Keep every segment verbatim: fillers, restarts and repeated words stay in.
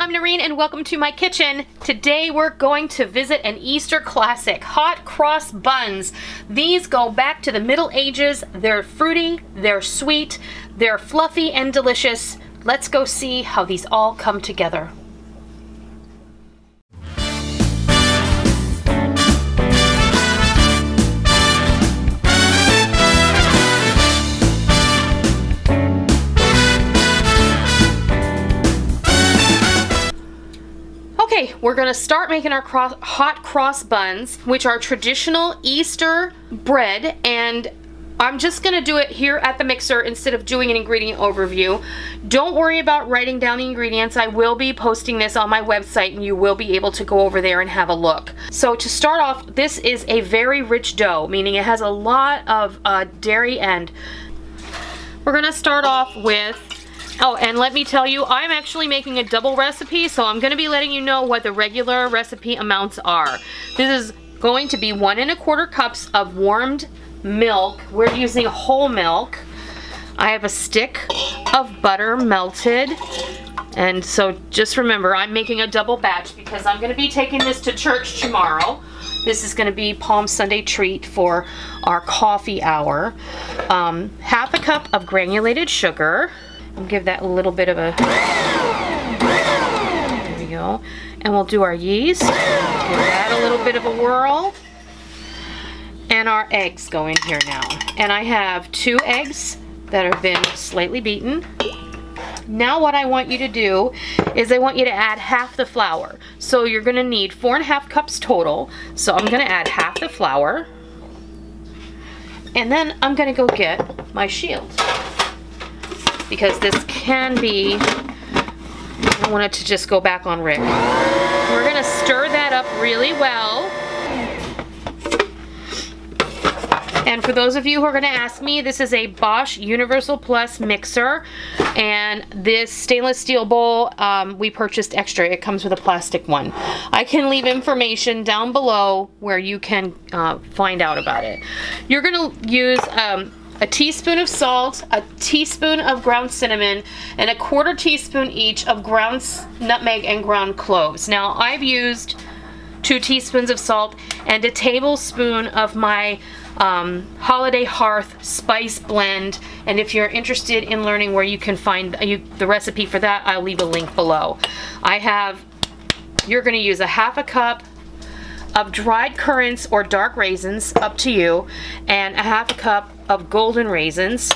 I'm Noreen and welcome to my kitchen. Today we're going to visit an Easter classic, hot cross buns. These go back to the Middle Ages. They're fruity, they're sweet, they're fluffy and delicious. Let's go see how these all come together. We're gonna start making our cross, hot cross buns, which are traditional Easter bread, and I'm just gonna do it here at the mixer instead of doing an ingredient overview. Don't worry about writing down the ingredients. I will be posting this on my website and you will be able to go over there and have a look. So to start off, this is a very rich dough, meaning it has a lot of uh, dairy end. We're gonna start off with Oh, and let me tell you, I'm actually making a double recipe, so I'm going to be letting you know what the regular recipe amounts are. This is going to be one and a quarter cups of warmed milk. We're using whole milk. I have a stick of butter melted. And so just remember, I'm making a double batch because I'm going to be taking this to church tomorrow. This is going to be Palm Sunday treat for our coffee hour. Um, half a cup of granulated sugar. Give that a little bit of a, there we go. And we'll do our yeast, give that a little bit of a whirl. And our eggs go in here now. And I have two eggs that have been slightly beaten. Now what I want you to do is I want you to add half the flour. So you're gonna need four and a half cups total. So I'm gonna add half the flour. And then I'm gonna go get my shield, because this can be, I want it to just go back on Rick. We're gonna stir that up really well. And for those of you who are gonna ask me, this is a Bosch Universal Plus mixer, and this stainless steel bowl, um, we purchased extra. It comes with a plastic one. I can leave information down below where you can uh, find out about it. You're gonna use, um, a teaspoon of salt, a teaspoon of ground cinnamon, and a quarter teaspoon each of ground nutmeg and ground cloves. Now, I've used two teaspoons of salt and a tablespoon of my um, Holiday Hearth Spice Blend. And if you're interested in learning where you can find you, the recipe for that, I'll leave a link below. I have, you're gonna use a half a cup of dried currants or dark raisins, up to you, and a half a cup of golden raisins,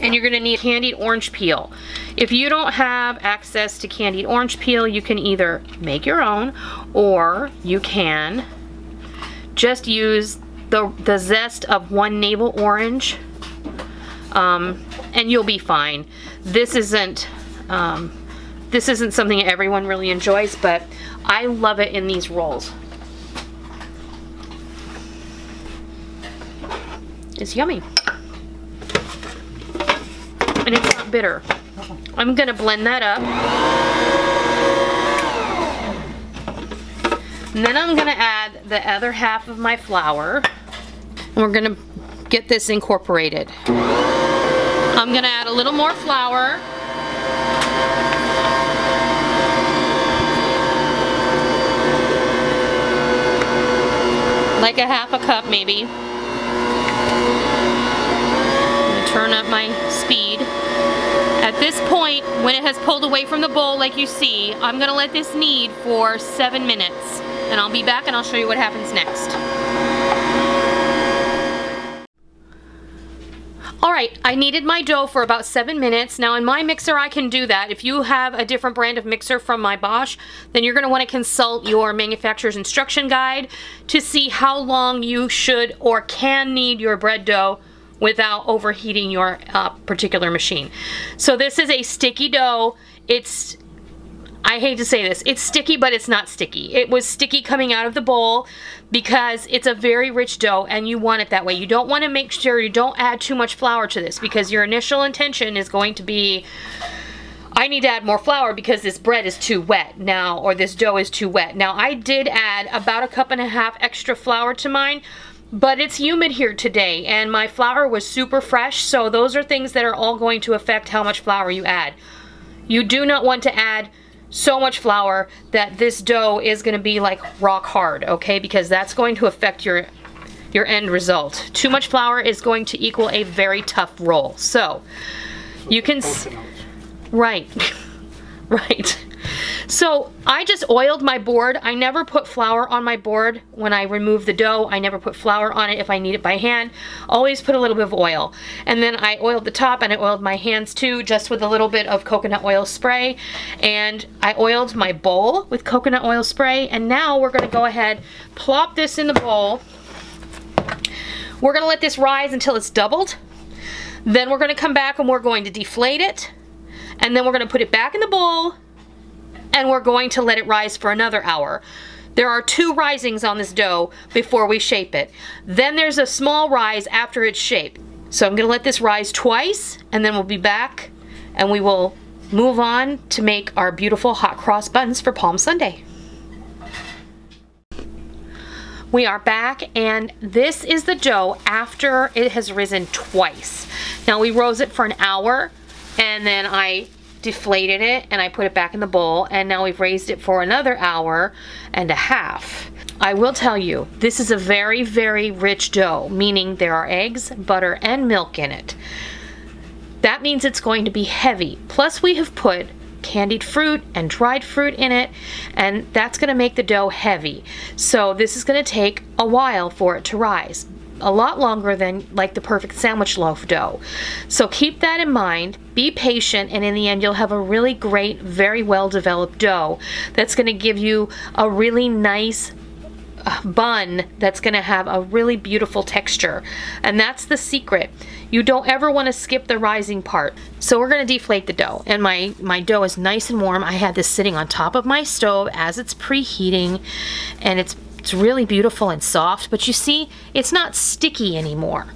and you're gonna need candied orange peel. If you don't have access to candied orange peel, you can either make your own or you can just use the, the zest of one navel orange, um, and you'll be fine. This isn't, um, this isn't something everyone really enjoys, but I love it in these rolls. It's yummy. And it's not bitter. I'm gonna blend that up. And then I'm gonna add the other half of my flour. And we're gonna get this incorporated. I'm gonna add a little more flour. Like a half a cup maybe. Turn up my speed. At this point, when it has pulled away from the bowl like you see, I'm gonna let this knead for seven minutes. And I'll be back and I'll show you what happens next. All right, I kneaded my dough for about seven minutes. Now in my mixer, I can do that. If you have a different brand of mixer from my Bosch, then you're gonna wanna consult your manufacturer's instruction guide to see how long you should or can knead your bread dough without overheating your uh, particular machine. So this is a sticky dough. It's, I hate to say this, it's sticky, but it's not sticky. It was sticky coming out of the bowl because it's a very rich dough and you want it that way. You don't wanna make sure you don't add too much flour to this, because your initial intention is going to be, I need to add more flour because this bread is too wet now, or this dough is too wet. Now I did add about a cup and a half extra flour to mine, but it's humid here today and my flour was super fresh, so those are things that are all going to affect how much flour you add. You do not want to add so much flour that this dough is going to be like rock hard, okay? Because that's going to affect your your end result. Too much flour is going to equal a very tough roll. So you can s right right so I just oiled my board. I never put flour on my board when I remove the dough. I never put flour on it. If I knead it by hand, always put a little bit of oil. And then I oiled the top, and I oiled my hands too, just with a little bit of coconut oil spray. And I oiled my bowl with coconut oil spray. And now we're gonna go ahead, plop this in the bowl. We're gonna let this rise until it's doubled. Then we're gonna come back and we're going to deflate it. And then we're gonna put it back in the bowl, and we're going to let it rise for another hour. There are two risings on this dough before we shape it. Then there's a small rise after it's shaped. So I'm gonna let this rise twice, and then we'll be back and we will move on to make our beautiful hot cross buns for Palm Sunday. We are back, and this is the dough after it has risen twice. Now we rose it for an hour, and then I deflated it and I put it back in the bowl, and now we've raised it for another hour and a half. I will tell you, this is a very, very rich dough, meaning there are eggs, butter, and milk in it. That means it's going to be heavy. Plus we have put candied fruit and dried fruit in it, and that's going to make the dough heavy. So this is going to take a while for it to rise. A lot longer than like the perfect sandwich loaf dough. So keep that in mind, be patient, and in the end you'll have a really great, very well developed dough that's going to give you a really nice bun that's going to have a really beautiful texture. And that's the secret. You don't ever want to skip the rising part. So we're going to deflate the dough, and my my dough is nice and warm. I had this sitting on top of my stove as it's preheating, and it's It's really beautiful and soft, but you see, it's not sticky anymore.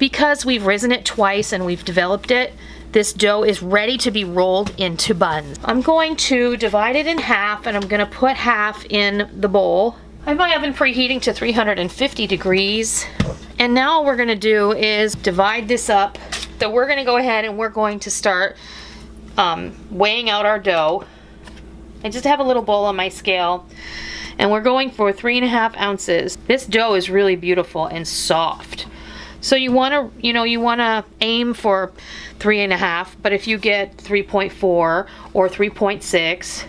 Because we've risen it twice and we've developed it, this dough is ready to be rolled into buns. I'm going to divide it in half, and I'm gonna put half in the bowl. I have my oven preheating to three hundred fifty degrees. And now what we're gonna do is divide this up. So we're gonna go ahead and we're going to start um, weighing out our dough. I just have a little bowl on my scale. And we're going for three and a half ounces. This dough is really beautiful and soft. So you wanna, you know, you wanna aim for three and a half, but if you get three point four or three point six,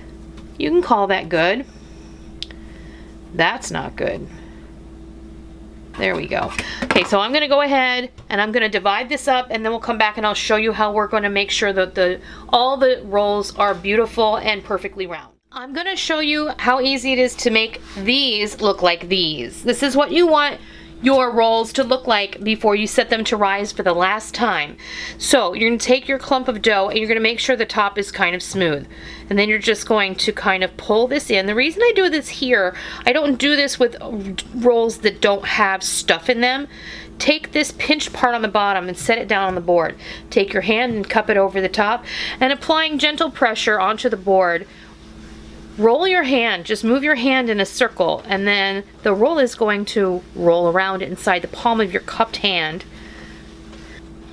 you can call that good. That's not good. There we go. Okay, so I'm gonna go ahead and I'm gonna divide this up, and then we'll come back and I'll show you how we're gonna make sure that the all the rolls are beautiful and perfectly round. I'm gonna show you how easy it is to make these look like these. This is what you want your rolls to look like before you set them to rise for the last time. So you're gonna take your clump of dough and you're gonna make sure the top is kind of smooth. And then you're just going to kind of pull this in. The reason I do this here, I don't do this with rolls that don't have stuff in them. Take this pinched part on the bottom and set it down on the board. Take your hand and cup it over the top, and applying gentle pressure onto the board, roll your hand, just move your hand in a circle, and then the roll is going to roll around inside the palm of your cupped hand,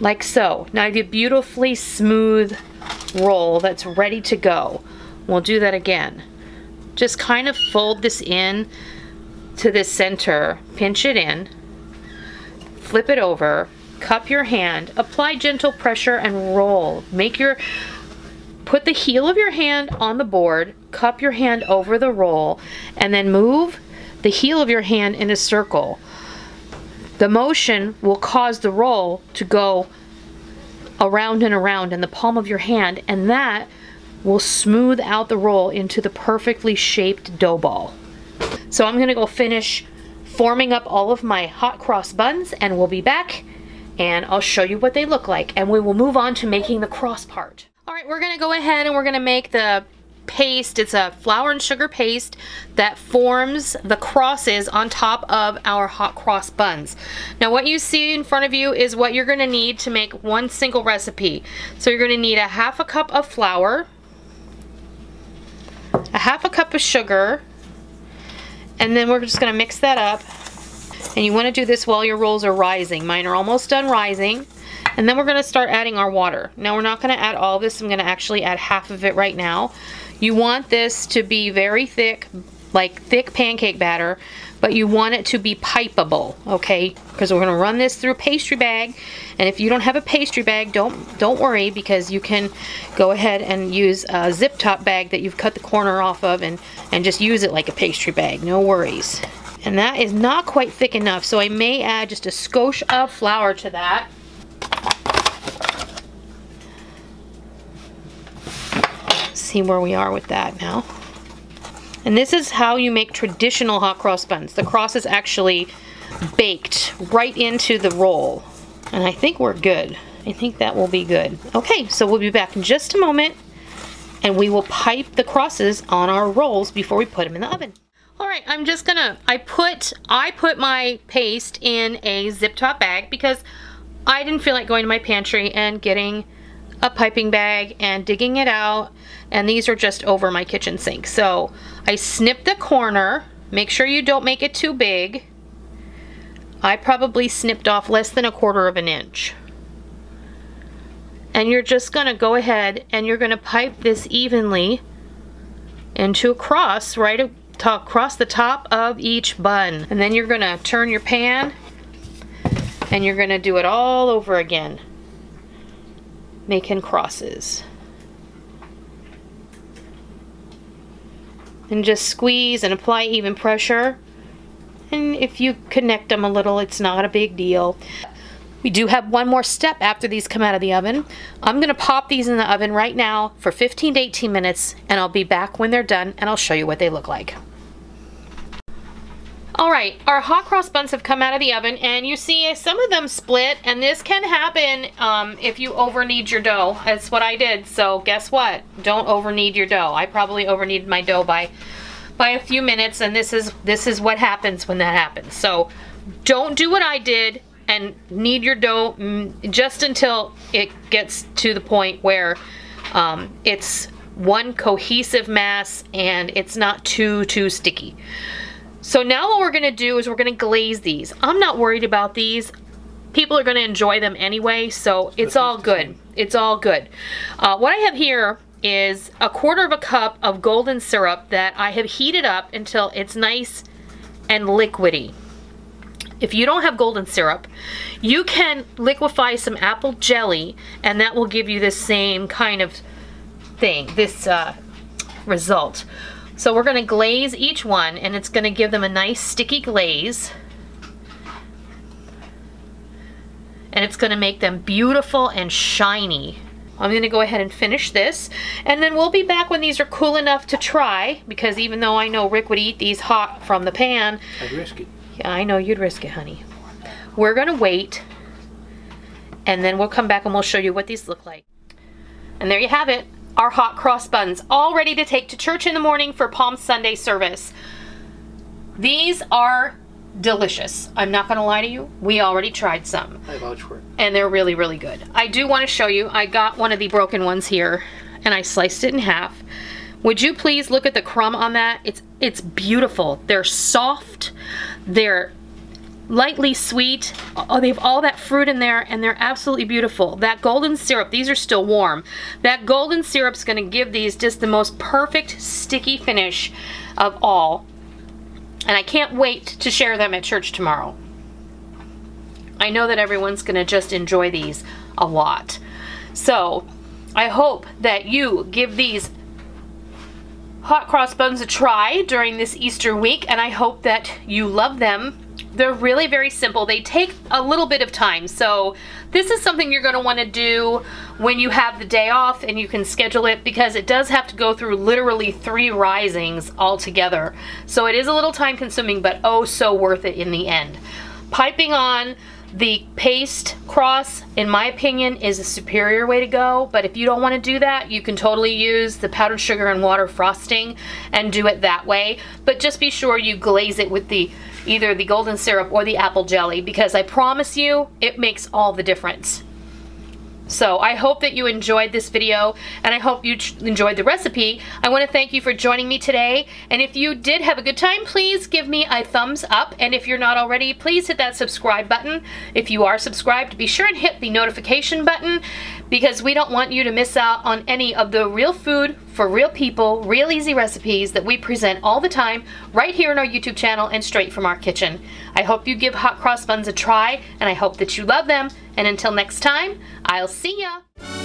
like so. Now you have a beautifully smooth roll that's ready to go. We'll do that again. Just kind of fold this in to the center, pinch it in, flip it over, cup your hand, apply gentle pressure and roll. Make your Put the heel of your hand on the board, cup your hand over the roll, and then move the heel of your hand in a circle. The motion will cause the roll to go around and around in the palm of your hand, and that will smooth out the roll into the perfectly shaped dough ball. So I'm gonna go finish forming up all of my hot cross buns, and we'll be back and I'll show you what they look like, and we will move on to making the cross part. All right, we're gonna go ahead and we're gonna make the paste. It's a flour and sugar paste that forms the crosses on top of our hot cross buns. Now what you see in front of you is what you're gonna need to make one single recipe. So you're gonna need a half a cup of flour, a half a cup of sugar, and then we're just gonna mix that up. And you wanna do this while your rolls are rising. Mine are almost done rising. And then we're gonna start adding our water. Now we're not gonna add all this, I'm gonna actually add half of it right now. You want this to be very thick, like thick pancake batter, but you want it to be pipeable, okay? Because we're gonna run this through a pastry bag, and if you don't have a pastry bag, don't don't worry, because you can go ahead and use a zip top bag that you've cut the corner off of and, and just use it like a pastry bag, no worries. And that is not quite thick enough, so I may add just a skosh of flour to that. Let's see where we are with that now. And this is how you make traditional hot cross buns. The cross is actually baked right into the roll. And I think we're good. I think that will be good. Okay, so we'll be back in just a moment, and we will pipe the crosses on our rolls before we put them in the oven. All right, I'm just gonna, I put, I put my paste in a zip top bag because I didn't feel like going to my pantry and getting a piping bag and digging it out, and these are just over my kitchen sink. So I snip the corner. Make sure you don't make it too big. I probably snipped off less than a quarter of an inch. And you're just gonna go ahead and you're gonna pipe this evenly into a cross right across the top of each bun. And then you're gonna turn your pan and you're gonna do it all over again, making crosses. And just squeeze and apply even pressure. And if you connect them a little, it's not a big deal. We do have one more step after these come out of the oven. I'm gonna pop these in the oven right now for fifteen to eighteen minutes, and I'll be back when they're done and I'll show you what they look like. All right, our hot cross buns have come out of the oven, and you see some of them split, and this can happen um, if you over knead your dough. That's what I did, so guess what? Don't over knead your dough. I probably over kneaded my dough by by a few minutes, and this is, this is what happens when that happens. So don't do what I did and knead your dough just until it gets to the point where um, it's one cohesive mass and it's not too, too sticky. So now what we're gonna do is we're gonna glaze these. I'm not worried about these. People are gonna enjoy them anyway, so it's all good. It's all good. Uh, what I have here is a quarter of a cup of golden syrup that I have heated up until it's nice and liquidy. If you don't have golden syrup, you can liquefy some apple jelly, and that will give you this same kind of thing, this uh, result. So we're gonna glaze each one, and it's gonna give them a nice sticky glaze. And it's gonna make them beautiful and shiny. I'm gonna go ahead and finish this, and then we'll be back when these are cool enough to try, because even though I know Rick would eat these hot from the pan. I'd risk it. Yeah, I know you'd risk it, honey. We're gonna wait, and then we'll come back and we'll show you what these look like. And there you have it. Our hot cross buns, all ready to take to church in the morning for Palm Sunday service. These are delicious. I'm not gonna lie to you, we already tried some. I vouch for it. And they're really, really good. I do wanna show you, I got one of the broken ones here and I sliced it in half. Would you please look at the crumb on that? It's, it's beautiful. They're soft, they're lightly sweet. Oh, they have all that fruit in there, and they're absolutely beautiful. That golden syrup, these are still warm. That golden syrup's gonna give these just the most perfect sticky finish of all. And I can't wait to share them at church tomorrow. I know that everyone's gonna just enjoy these a lot. So I hope that you give these hot cross buns a try during this Easter week, and I hope that you love them. They're really very simple. They take a little bit of time. So this is something you're gonna wanna do when you have the day off and you can schedule it, because it does have to go through literally three risings altogether. So it is a little time consuming, but oh so worth it in the end. Piping on the paste cross, in my opinion, is a superior way to go, but if you don't want to do that, you can totally use the powdered sugar and water frosting and do it that way, but just be sure you glaze it with the either the golden syrup or the apple jelly, because I promise you it makes all the difference. So I hope that you enjoyed this video, and I hope you enjoyed the recipe. I want to thank you for joining me today, and if you did have a good time, please give me a thumbs up, and if you're not already, please hit that subscribe button. If you are subscribed, be sure and hit the notification button, because we don't want you to miss out on any of the real food for real people, real easy recipes that we present all the time right here on our YouTube channel and straight from our kitchen. I hope you give hot cross buns a try, and I hope that you love them. And until next time, I'll see ya!